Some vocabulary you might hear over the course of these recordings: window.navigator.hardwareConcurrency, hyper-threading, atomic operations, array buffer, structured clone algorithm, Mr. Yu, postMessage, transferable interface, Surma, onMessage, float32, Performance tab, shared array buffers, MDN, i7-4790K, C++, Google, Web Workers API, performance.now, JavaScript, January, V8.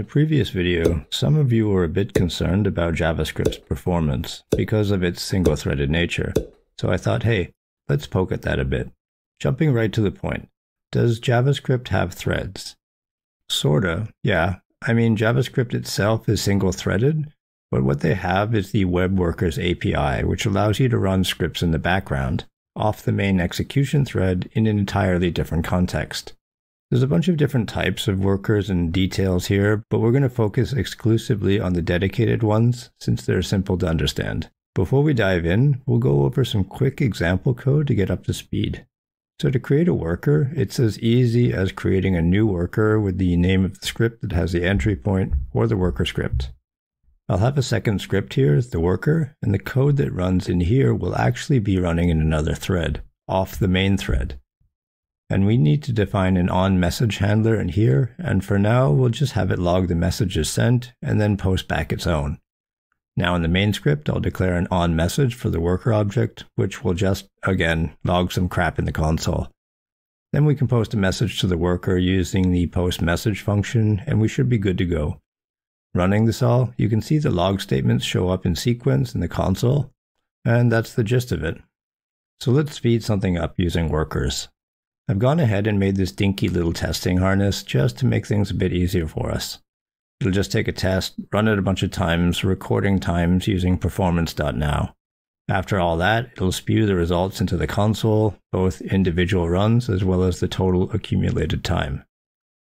In a previous video, some of you were a bit concerned about JavaScript's performance because of its single-threaded nature, so I thought, hey, let's poke at that a bit. Jumping right to the point, does JavaScript have threads? Sorta, yeah. I mean, JavaScript itself is single-threaded, but what they have is the Web Workers API, which allows you to run scripts in the background, off the main execution thread in an entirely different context. There's a bunch of different types of workers and details here, but we're going to focus exclusively on the dedicated ones since they're simple to understand. Before we dive in, we'll go over some quick example code to get up to speed. So to create a worker, it's as easy as creating a new worker with the name of the script that has the entry point or the worker script. I'll have a second script here, the worker, and the code that runs in here will actually be running in another thread, off the main thread. And we need to define an onMessage handler in here, and for now we'll just have it log the messages sent and then post back its own. Now in the main script I'll declare an onMessage for the worker object, which will just, again, log some crap in the console. Then we can post a message to the worker using the postMessage function, and we should be good to go. Running this all, you can see the log statements show up in sequence in the console, and that's the gist of it. So let's speed something up using workers. I've gone ahead and made this dinky little testing harness just to make things a bit easier for us. It'll just take a test, run it a bunch of times, recording times using performance.now. After all that, it'll spew the results into the console, both individual runs as well as the total accumulated time.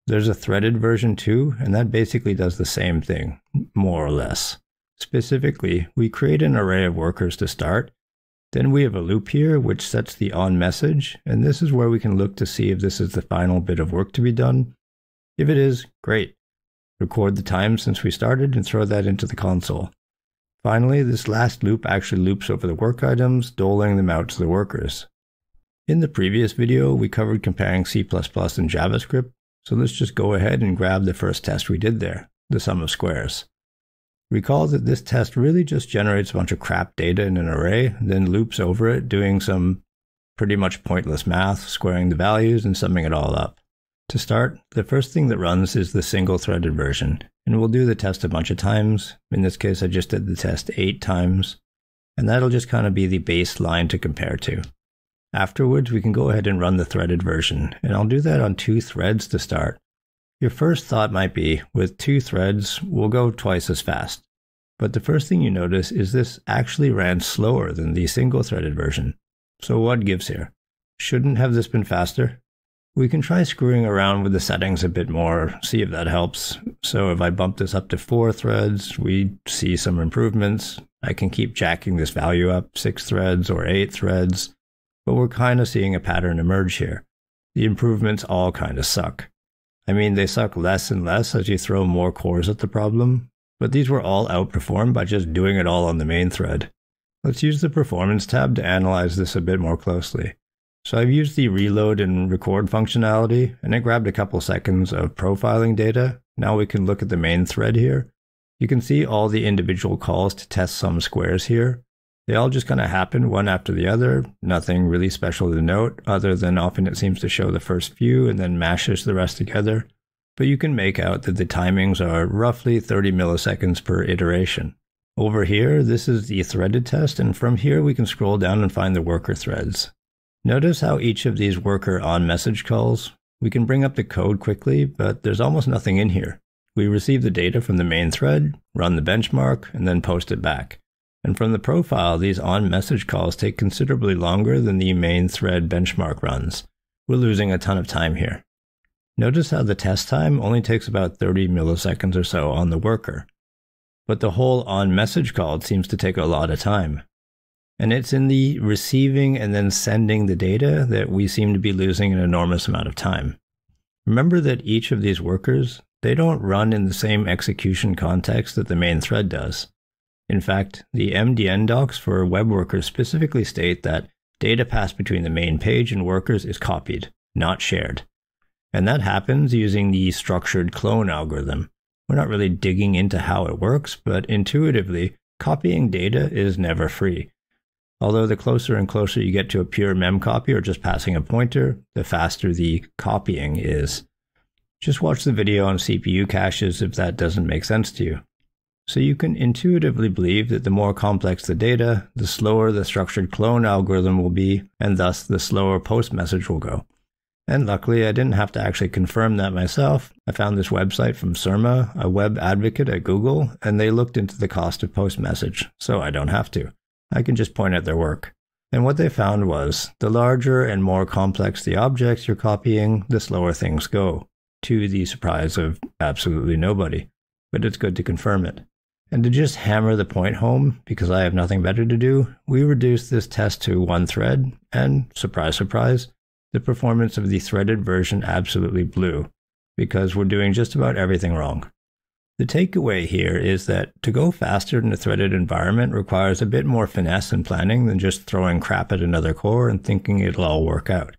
There's a threaded version too, and that basically does the same thing, more or less. Specifically, we create an array of workers to start. Then we have a loop here which sets the onMessage, and this is where we can look to see if this is the final bit of work to be done. If it is, great. Record the time since we started and throw that into the console. Finally, this last loop actually loops over the work items, doling them out to the workers. In the previous video, we covered comparing C++ and JavaScript. So let's just go ahead and grab the first test we did there, the sum of squares. Recall that this test really just generates a bunch of crap data in an array, then loops over it, doing some pretty much pointless math, squaring the values and summing it all up. To start, the first thing that runs is the single-threaded version, and we'll do the test a bunch of times. In this case, I just did the test 8 times, and that'll just kind of be the baseline to compare to. Afterwards, we can go ahead and run the threaded version, and I'll do that on 2 threads to start. Your first thought might be, with 2 threads, we'll go twice as fast. But the first thing you notice is this actually ran slower than the single-threaded version. So what gives here? Shouldn't have this been faster? We can try screwing around with the settings a bit more, see if that helps. So if I bump this up to 4 threads, we see some improvements. I can keep jacking this value up, 6 threads or 8 threads. But we're kind of seeing a pattern emerge here. The improvements all kind of suck. I mean, they suck less and less as you throw more cores at the problem, but these were all outperformed by just doing it all on the main thread. Let's use the Performance tab to analyze this a bit more closely. So I've used the reload and record functionality, and it grabbed a couple seconds of profiling data. Now we can look at the main thread here. You can see all the individual calls to test some squares here. They all just kind of happen one after the other, nothing really special to note, other than often it seems to show the first few and then mashes the rest together. But you can make out that the timings are roughly 30 milliseconds per iteration. Over here, this is the threaded test, and from here we can scroll down and find the worker threads. Notice how each of these worker onMessage calls, we can bring up the code quickly, but there's almost nothing in here. We receive the data from the main thread, run the benchmark, and then post it back. And from the profile, these onMessage calls take considerably longer than the main thread benchmark runs. We're losing a ton of time here. Notice how the test time only takes about 30 milliseconds or so on the worker. But the whole onMessage call seems to take a lot of time. And it's in the receiving and then sending the data that we seem to be losing an enormous amount of time. Remember that each of these workers, they don't run in the same execution context that the main thread does. In fact, the MDN docs for web workers specifically state that data passed between the main page and workers is copied, not shared. And that happens using the structured clone algorithm. We're not really digging into how it works, but intuitively, copying data is never free. Although the closer and closer you get to a pure memcopy or just passing a pointer, the faster the copying is. Just watch the video on CPU caches if that doesn't make sense to you. So you can intuitively believe that the more complex the data, the slower the structured clone algorithm will be, and thus the slower post message will go. And luckily, I didn't have to actually confirm that myself. I found this website from Surma, a web advocate at Google, and they looked into the cost of post message, so I don't have to. I can just point at their work. And what they found was, the larger and more complex the objects you're copying, the slower things go, to the surprise of absolutely nobody. But it's good to confirm it. And to just hammer the point home, because I have nothing better to do, we reduced this test to one thread, and surprise, surprise, the performance of the threaded version absolutely blew, because we're doing just about everything wrong. The takeaway here is that to go faster in a threaded environment requires a bit more finesse and planning than just throwing crap at another core and thinking it'll all work out.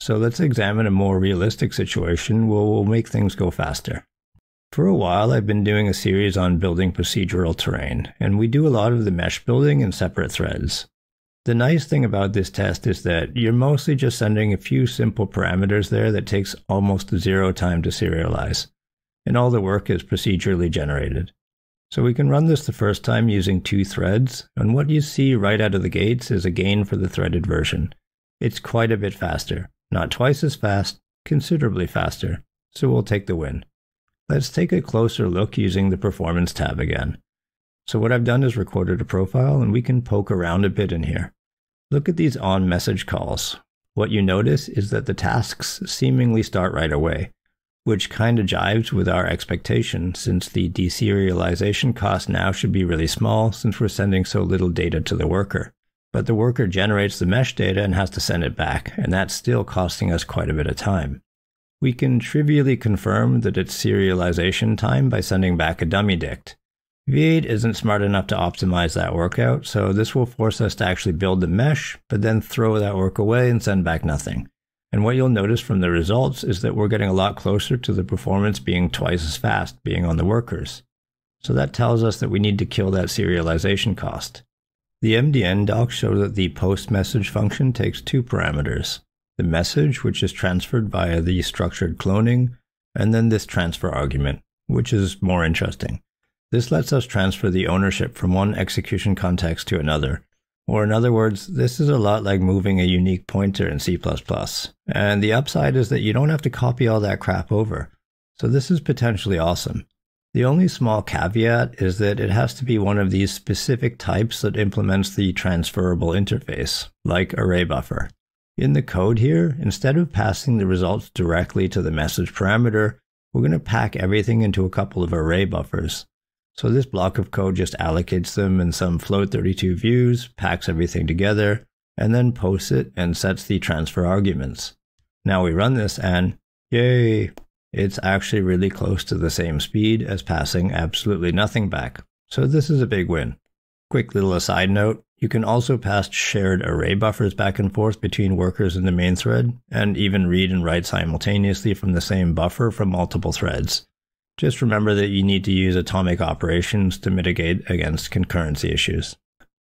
So let's examine a more realistic situation where we'll make things go faster. For a while, I've been doing a series on building procedural terrain, and we do a lot of the mesh building in separate threads. The nice thing about this test is that you're mostly just sending a few simple parameters there that takes almost zero time to serialize, and all the work is procedurally generated. So we can run this the first time using two threads, and what you see right out of the gates is a gain for the threaded version. It's quite a bit faster, not twice as fast, considerably faster, so we'll take the win. Let's take a closer look using the Performance tab again. So what I've done is recorded a profile, and we can poke around a bit in here. Look at these onMessage calls. What you notice is that the tasks seemingly start right away, which kind of jives with our expectation, since the deserialization cost now should be really small since we're sending so little data to the worker. But the worker generates the mesh data and has to send it back, and that's still costing us quite a bit of time. We can trivially confirm that it's serialization time by sending back a dummy dict. V8 isn't smart enough to optimize that workout, so this will force us to actually build the mesh, but then throw that work away and send back nothing. And what you'll notice from the results is that we're getting a lot closer to the performance being twice as fast being on the workers. So that tells us that we need to kill that serialization cost. The MDN docs show that the postMessage function takes two parameters: the message, which is transferred via the structured cloning, and then this transfer argument, which is more interesting. This lets us transfer the ownership from one execution context to another. Or in other words, this is a lot like moving a unique pointer in C++. And the upside is that you don't have to copy all that crap over. So this is potentially awesome. The only small caveat is that it has to be one of these specific types that implements the transferable interface, like array buffer. In the code here, instead of passing the results directly to the message parameter, we're going to pack everything into a couple of array buffers. So this block of code just allocates them in some float32 views, packs everything together, and then posts it and sets the transfer arguments. Now we run this and, yay, it's actually really close to the same speed as passing absolutely nothing back. So this is a big win. Quick little aside note, you can also pass shared array buffers back and forth between workers in the main thread, and even read and write simultaneously from the same buffer from multiple threads. Just remember that you need to use atomic operations to mitigate against concurrency issues.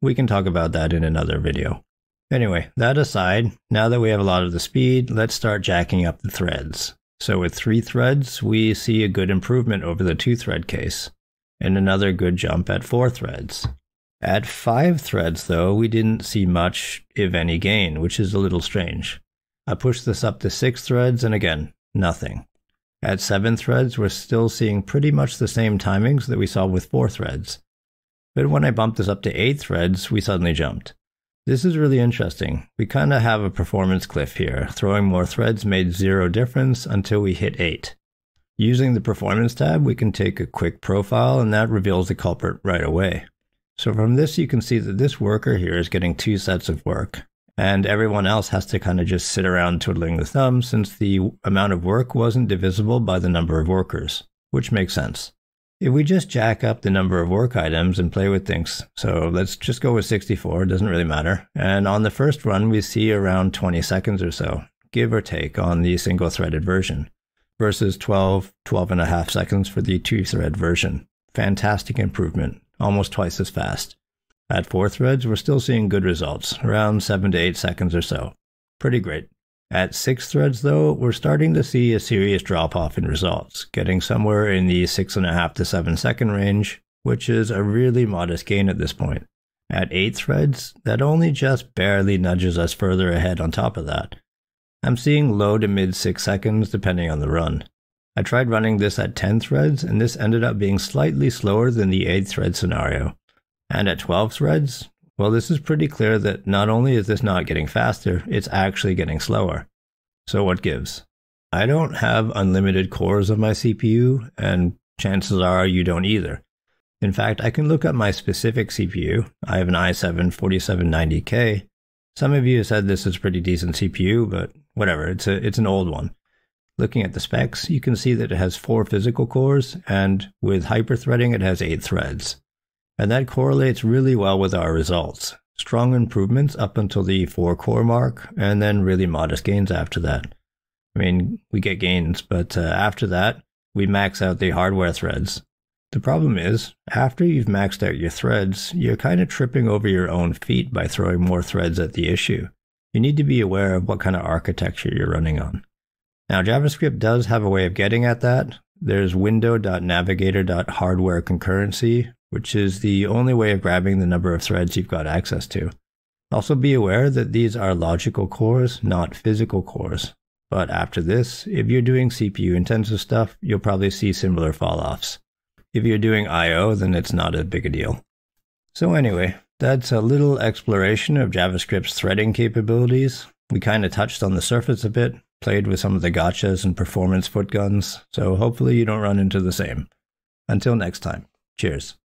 We can talk about that in another video. Anyway, that aside, now that we have a lot of the speed, let's start jacking up the threads. So with three threads, we see a good improvement over the two-thread case, and another good jump at four threads. At five threads, though, we didn't see much, if any, gain, which is a little strange. I pushed this up to six threads, and again, nothing. At seven threads, we're still seeing pretty much the same timings that we saw with four threads. But when I bumped this up to eight threads, we suddenly jumped. This is really interesting. We kind of have a performance cliff here. Throwing more threads made zero difference until we hit eight. Using the Performance tab, we can take a quick profile, and that reveals the culprit right away. So from this, you can see that this worker here is getting two sets of work, and everyone else has to kind of just sit around twiddling the thumb, since the amount of work wasn't divisible by the number of workers, which makes sense. If we just jack up the number of work items and play with things, so let's just go with 64, it doesn't really matter, and on the first run we see around 20 seconds or so, give or take, on the single threaded version, versus 12.5 seconds for the two thread version. Fantastic improvement, almost twice as fast. At four threads, we're still seeing good results, around 7 to 8 seconds or so. Pretty great. At 6 threads, though, we're starting to see a serious drop-off in results, getting somewhere in the 6.5 to 7-second range, which is a really modest gain at this point. At 8 threads, that only just barely nudges us further ahead on top of that. I'm seeing low to mid 6 seconds depending on the run. I tried running this at 10 threads, and this ended up being slightly slower than the 8 thread scenario. And at 12 threads, well, this is pretty clear that not only is this not getting faster, it's actually getting slower. So what gives? I don't have unlimited cores of my CPU, and chances are you don't either. In fact, I can look up my specific CPU. I have an i7-4790K. Some of you have said this is a pretty decent CPU, but whatever, it's an old one. Looking at the specs, you can see that it has 4 physical cores, and with hyper-threading, it has 8 threads. And that correlates really well with our results. Strong improvements up until the 4-core mark, and then really modest gains after that. I mean, we get gains, but after that, we max out the hardware threads. The problem is, after you've maxed out your threads, you're kind of tripping over your own feet by throwing more threads at the issue. You need to be aware of what kind of architecture you're running on. Now, JavaScript does have a way of getting at that. There's window.navigator.hardwareConcurrency, which is the only way of grabbing the number of threads you've got access to. Also be aware that these are logical cores, not physical cores. But after this, if you're doing CPU-intensive stuff, you'll probably see similar falloffs. If you're doing I/O, then it's not as big a deal. So anyway, that's a little exploration of JavaScript's threading capabilities. We kind of touched on the surface a bit, played with some of the gotchas and performance footguns, so hopefully you don't run into the same. Until next time, cheers.